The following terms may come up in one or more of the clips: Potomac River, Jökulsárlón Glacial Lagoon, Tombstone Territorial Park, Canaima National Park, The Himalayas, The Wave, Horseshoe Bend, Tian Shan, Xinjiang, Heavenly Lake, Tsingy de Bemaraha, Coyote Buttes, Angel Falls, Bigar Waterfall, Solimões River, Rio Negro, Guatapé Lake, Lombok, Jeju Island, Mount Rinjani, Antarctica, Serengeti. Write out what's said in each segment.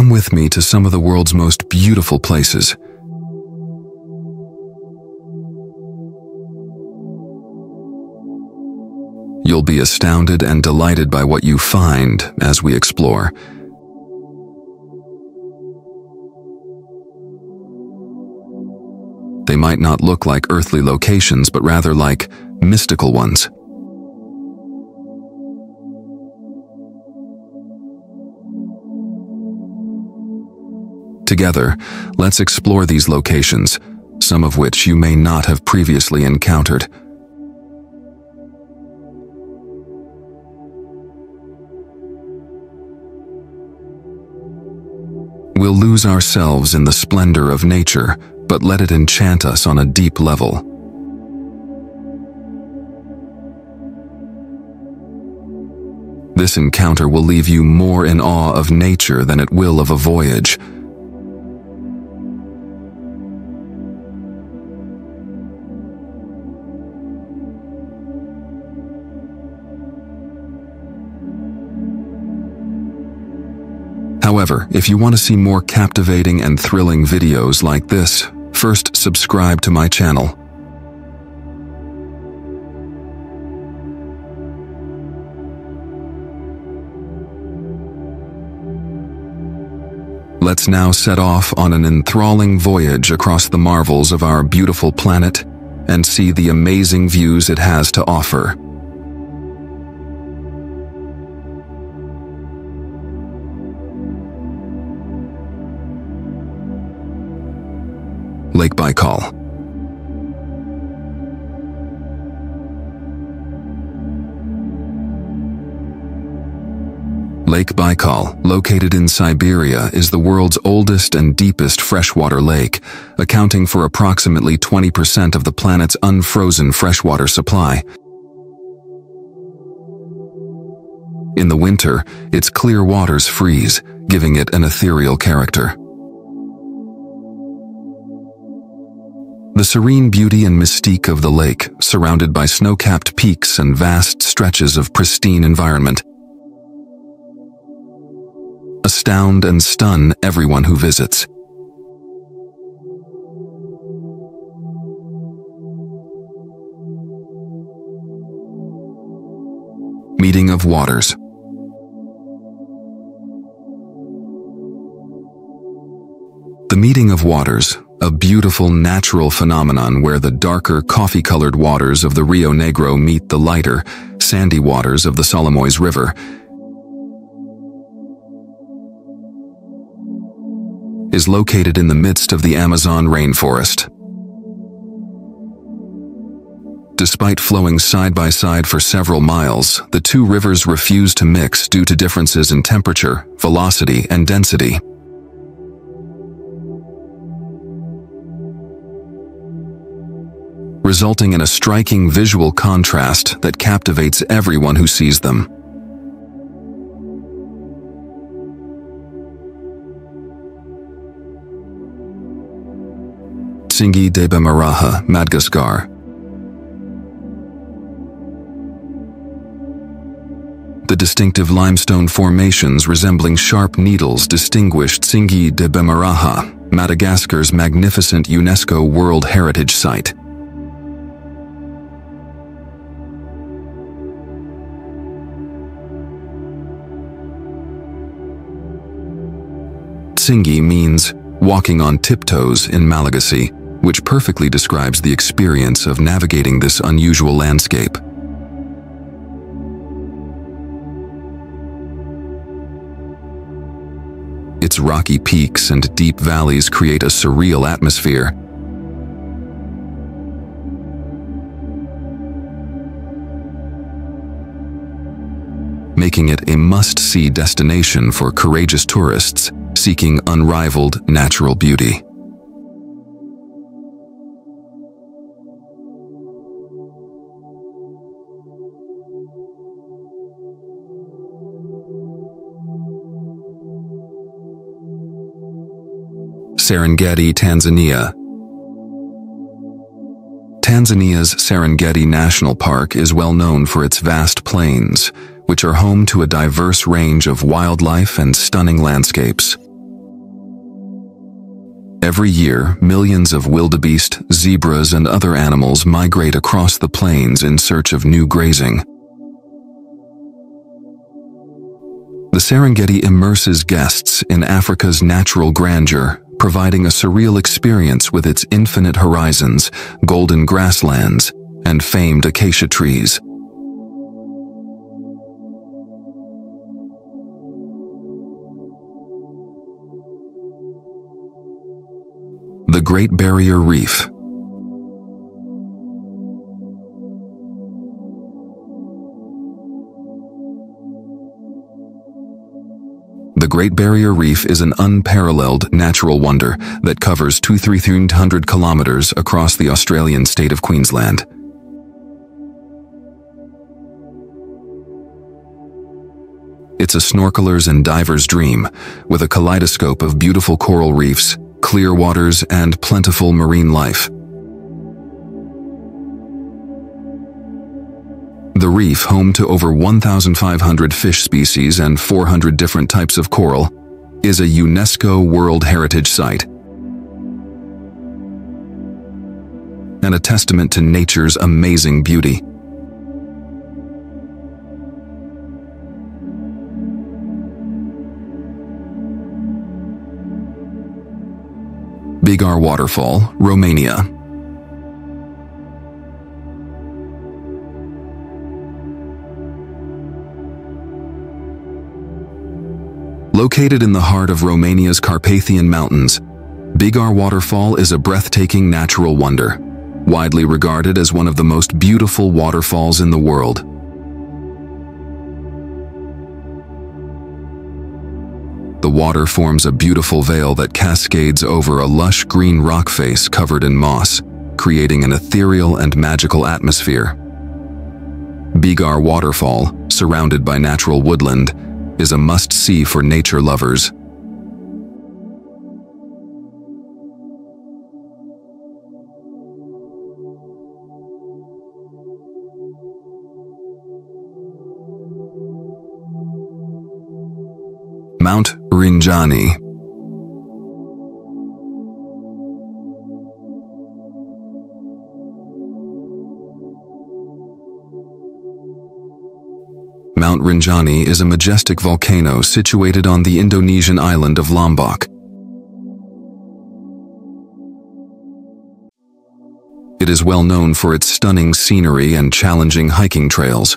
Come with me to some of the world's most beautiful places. You'll be astounded and delighted by what you find as we explore. They might not look like earthly locations, but rather like mystical ones. Together, let's explore these locations, some of which you may not have previously encountered. We'll lose ourselves in the splendor of nature, but let it enchant us on a deep level. This encounter will leave you more in awe of nature than it will of a voyage. However, if you want to see more captivating and thrilling videos like this, first, subscribe to my channel. Let's now set off on an enthralling voyage across the marvels of our beautiful planet and see the amazing views it has to offer. Lake Baikal. Lake Baikal, located in Siberia, is the world's oldest and deepest freshwater lake, accounting for approximately 20% of the planet's unfrozen freshwater supply. In the winter, its clear waters freeze, giving it an ethereal character. The serene beauty and mystique of the lake, surrounded by snow-capped peaks and vast stretches of pristine environment, astound and stun everyone who visits. Meeting of Waters. The meeting of waters, a beautiful natural phenomenon where the darker coffee-colored waters of the Rio Negro meet the lighter, sandy waters of the Solimões River, is located in the midst of the Amazon rainforest. Despite flowing side by side for several miles, the two rivers refuse to mix due to differences in temperature, velocity, and density. Resulting in a striking visual contrast that captivates everyone who sees them. Tsingy de Bemaraha, Madagascar. The distinctive limestone formations resembling sharp needles distinguish Tsingy de Bemaraha, Madagascar's magnificent UNESCO World Heritage Site. Tsingy means walking on tiptoes in Malagasy, which perfectly describes the experience of navigating this unusual landscape. Its rocky peaks and deep valleys create a surreal atmosphere, making it a must-see destination for courageous tourists seeking unrivaled natural beauty. Serengeti, Tanzania. Tanzania's Serengeti National Park is well known for its vast plains, which are home to a diverse range of wildlife and stunning landscapes. Every year, millions of wildebeest, zebras, and other animals migrate across the plains in search of new grazing. The Serengeti immerses guests in Africa's natural grandeur, providing a surreal experience with its infinite horizons, golden grasslands, and famed acacia trees. The Great Barrier Reef. The Great Barrier Reef is an unparalleled natural wonder that covers 2,300 kilometers across the Australian state of Queensland. It's a snorkeler's and diver's dream, with a kaleidoscope of beautiful coral reefs, clear waters, and plentiful marine life. The reef, home to over 1,500 fish species and 400 different types of coral, is a UNESCO World Heritage Site and a testament to nature's amazing beauty. Bigar Waterfall, Romania. Located in the heart of Romania's Carpathian Mountains, Bigar Waterfall is a breathtaking natural wonder, widely regarded as one of the most beautiful waterfalls in the world. The water forms a beautiful veil that cascades over a lush green rock face covered in moss, creating an ethereal and magical atmosphere. Bigar Waterfall, surrounded by natural woodland, is a must-see for nature lovers. Mount Rinjani. Mount Rinjani is a majestic volcano situated on the Indonesian island of Lombok. It is well known for its stunning scenery and challenging hiking trails.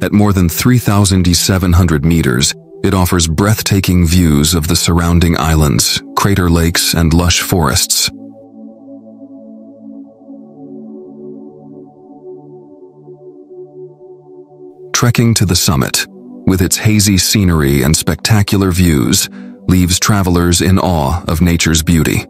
At more than 3,700 meters, it offers breathtaking views of the surrounding islands, crater lakes, and lush forests. Trekking to the summit, with its hazy scenery and spectacular views, leaves travelers in awe of nature's beauty.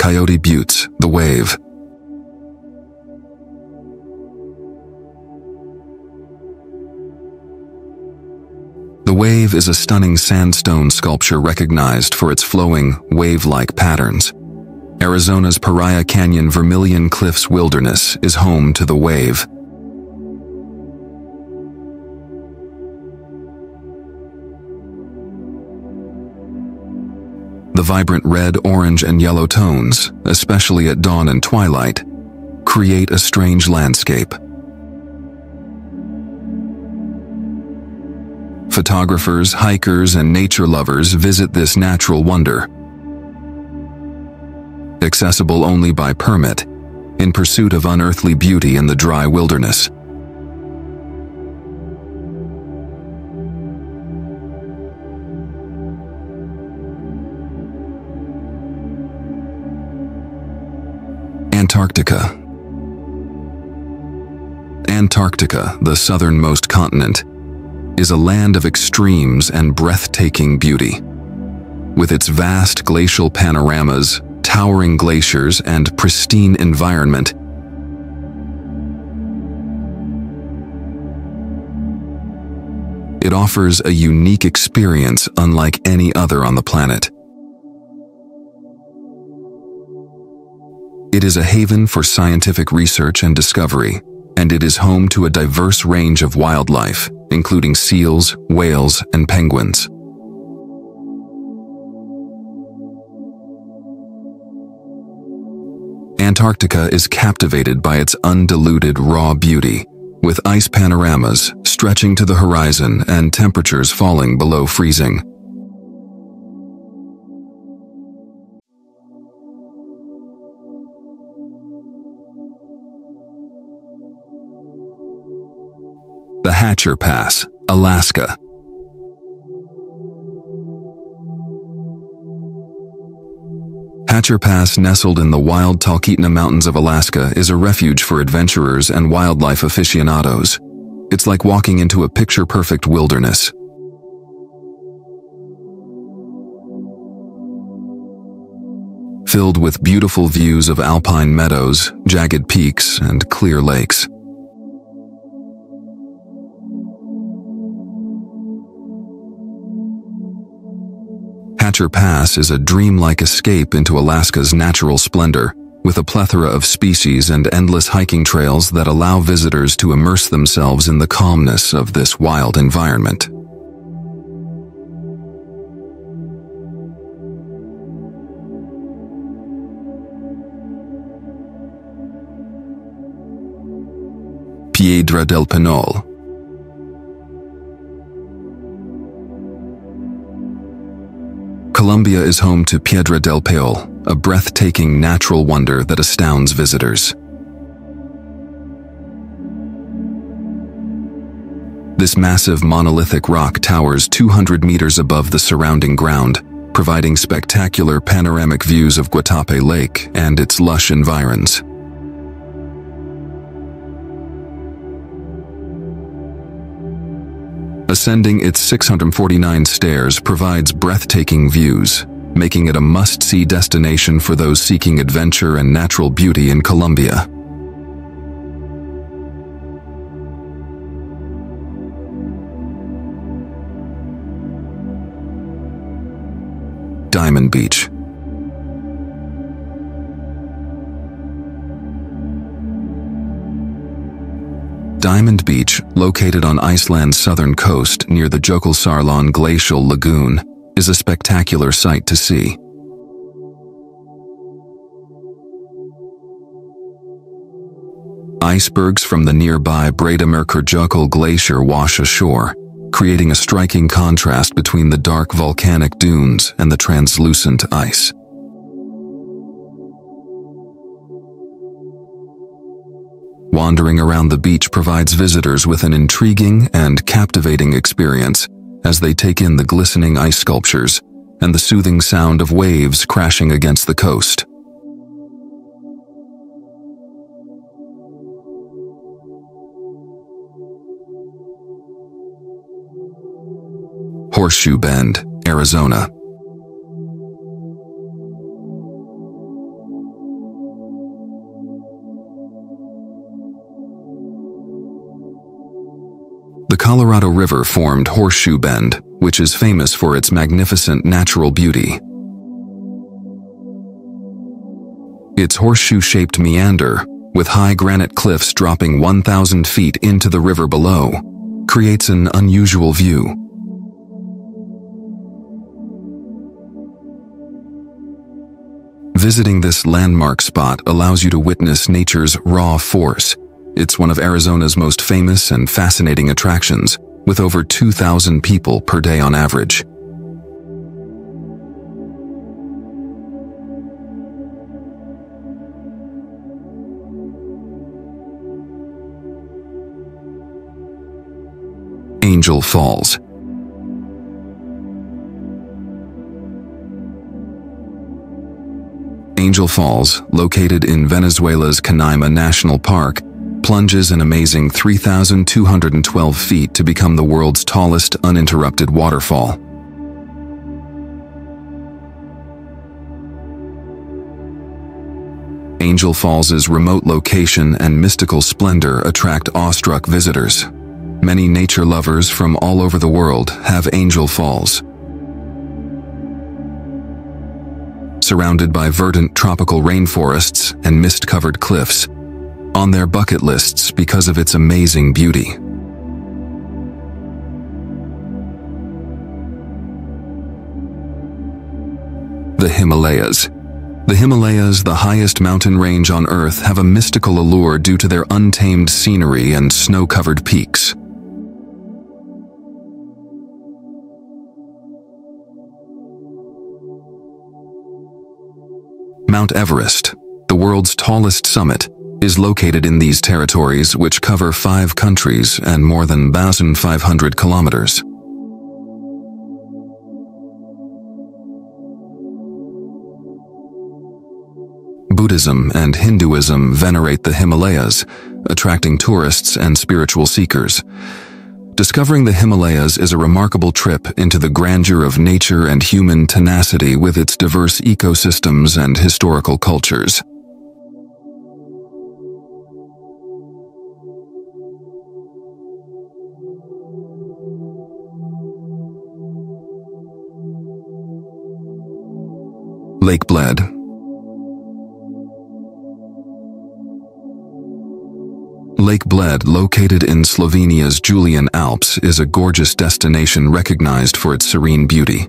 Coyote Buttes, The Wave. The Wave is a stunning sandstone sculpture recognized for its flowing, wave-like patterns. Arizona's Paria Canyon Vermilion Cliffs Wilderness is home to The Wave. The vibrant red, orange, and yellow tones, especially at dawn and twilight, create a strange landscape. Photographers, hikers, and nature lovers visit this natural wonder, accessible only by permit, in pursuit of unearthly beauty in the dry wilderness. Antarctica. Antarctica, the southernmost continent, is a land of extremes and breathtaking beauty. With its vast glacial panoramas, towering glaciers, and pristine environment, it offers a unique experience unlike any other on the planet. It is a haven for scientific research and discovery, and it is home to a diverse range of wildlife, including seals, whales, and penguins. Antarctica is captivated by its undiluted raw beauty, with ice panoramas stretching to the horizon and temperatures falling below freezing. The Hatcher Pass, Alaska. Hatcher Pass, nestled in the wild Talkeetna Mountains of Alaska, is a refuge for adventurers and wildlife aficionados. It's like walking into a picture-perfect wilderness. Filled with beautiful views of alpine meadows, jagged peaks, and clear lakes. Hatcher Pass is a dreamlike escape into Alaska's natural splendor, with a plethora of species and endless hiking trails that allow visitors to immerse themselves in the calmness of this wild environment. Piedra del Peñol. Colombia is home to Piedra del Peñol, a breathtaking natural wonder that astounds visitors. This massive monolithic rock towers 200 meters above the surrounding ground, providing spectacular panoramic views of Guatapé Lake and its lush environs. Ascending its 649 stairs provides breathtaking views, making it a must-see destination for those seeking adventure and natural beauty in Colombia. Diamond Beach. Diamond Beach, located on Iceland's southern coast near the Jökulsárlón Glacial Lagoon, is a spectacular sight to see. Icebergs from the nearby Breiðamerkurjökull Glacier wash ashore, creating a striking contrast between the dark volcanic dunes and the translucent ice. Wandering around the beach provides visitors with an intriguing and captivating experience as they take in the glistening ice sculptures and the soothing sound of waves crashing against the coast. Horseshoe Bend, Arizona. The Colorado River formed Horseshoe Bend, which is famous for its magnificent natural beauty. Its horseshoe-shaped meander, with high granite cliffs dropping 1,000 feet into the river below, creates an unusual view. Visiting this landmark spot allows you to witness nature's raw force. It's one of Arizona's most famous and fascinating attractions, with over 2,000 people per day on average. Angel Falls. Angel Falls, located in Venezuela's Canaima National Park, plunges an amazing 3,212 feet to become the world's tallest uninterrupted waterfall. Angel Falls's remote location and mystical splendor attract awestruck visitors. Many nature lovers from all over the world have Angel Falls. surrounded by verdant tropical rainforests and mist-covered cliffs, on their bucket lists because of its amazing beauty. The Himalayas. The Himalayas, the highest mountain range on Earth, have a mystical allure due to their untamed scenery and snow-covered peaks. Mount Everest, the world's tallest summit, is located in these territories, which cover 5 countries and more than 1,500 kilometers. Buddhism and Hinduism venerate the Himalayas, attracting tourists and spiritual seekers. Discovering the Himalayas is a remarkable trip into the grandeur of nature and human tenacity with its diverse ecosystems and historical cultures. Lake Bled. Lake Bled, located in Slovenia's Julian Alps, is a gorgeous destination recognized for its serene beauty.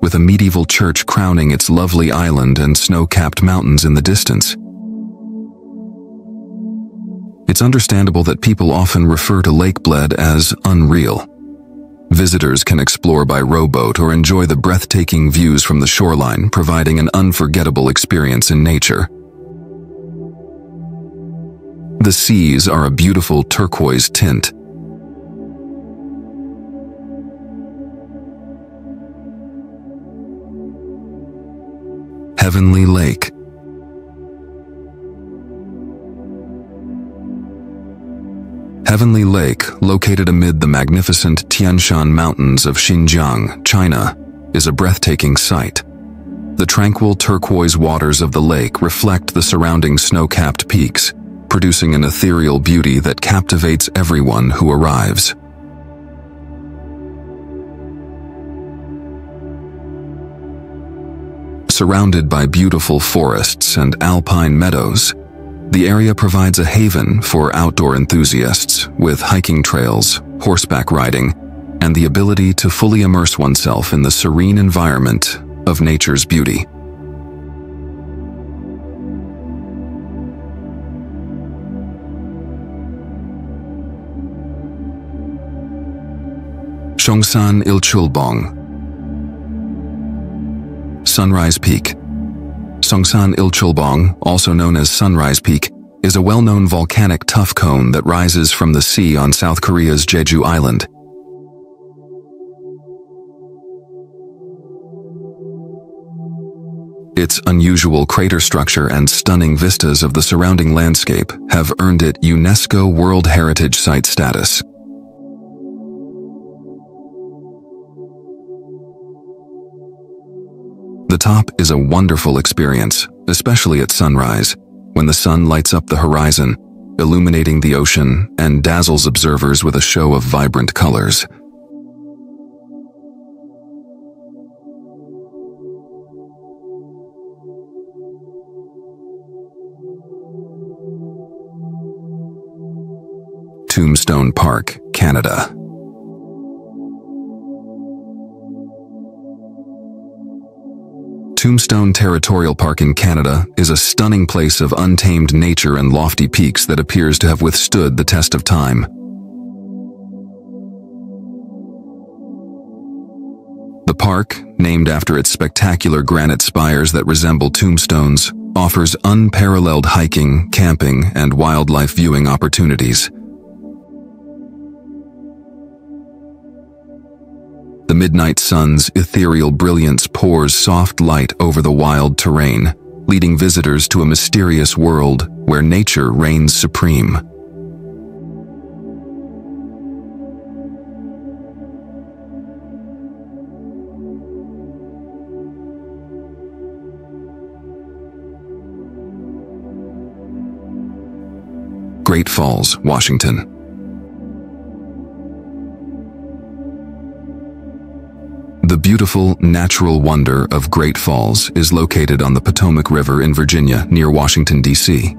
With a medieval church crowning its lovely island and snow-capped mountains in the distance, it's understandable that people often refer to Lake Bled as unreal. Visitors can explore by rowboat or enjoy the breathtaking views from the shoreline, providing an unforgettable experience in nature. The seas are a beautiful turquoise tint. Heavenly Lake. Heavenly Lake, located amid the magnificent Tian Shan Mountains of Xinjiang, China, is a breathtaking sight. The tranquil turquoise waters of the lake reflect the surrounding snow-capped peaks, producing an ethereal beauty that captivates everyone who arrives. Surrounded by beautiful forests and alpine meadows, the area provides a haven for outdoor enthusiasts, with hiking trails, horseback riding, and the ability to fully immerse oneself in the serene environment of nature's beauty. Seongsan Ilchulbong. Sunrise Peak. Seongsan Ilchulbong, also known as Sunrise Peak, is a well-known volcanic tuff cone that rises from the sea on South Korea's Jeju Island. Its unusual crater structure and stunning vistas of the surrounding landscape have earned it UNESCO World Heritage Site status. The top is a wonderful experience, especially at sunrise, when the sun lights up the horizon, illuminating the ocean and dazzles observers with a show of vibrant colors. Tombstone Park, Canada. Tombstone Territorial Park in Canada is a stunning place of untamed nature and lofty peaks that appears to have withstood the test of time. The park, named after its spectacular granite spires that resemble tombstones, offers unparalleled hiking, camping, and wildlife viewing opportunities. The midnight sun's ethereal brilliance pours soft light over the wild terrain, leading visitors to a mysterious world where nature reigns supreme. Great Falls, Washington. The beautiful, natural wonder of Great Falls is located on the Potomac River in Virginia near Washington, D.C.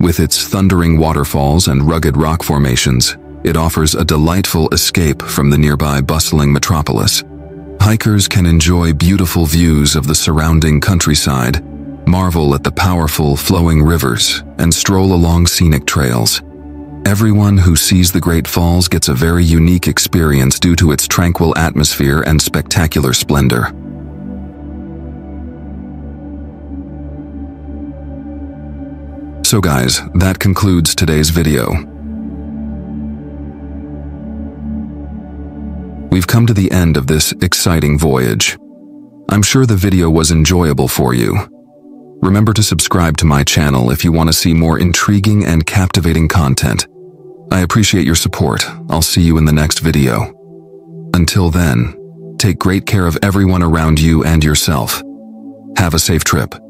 With its thundering waterfalls and rugged rock formations, it offers a delightful escape from the nearby bustling metropolis. Hikers can enjoy beautiful views of the surrounding countryside, marvel at the powerful flowing rivers, and stroll along scenic trails. Everyone who sees the Great Falls gets a very unique experience due to its tranquil atmosphere and spectacular splendor. So guys, that concludes today's video. We've come to the end of this exciting voyage. I'm sure the video was enjoyable for you. Remember to subscribe to my channel if you want to see more intriguing and captivating content. I appreciate your support. I'll see you in the next video. Until then, take great care of everyone around you and yourself. Have a safe trip.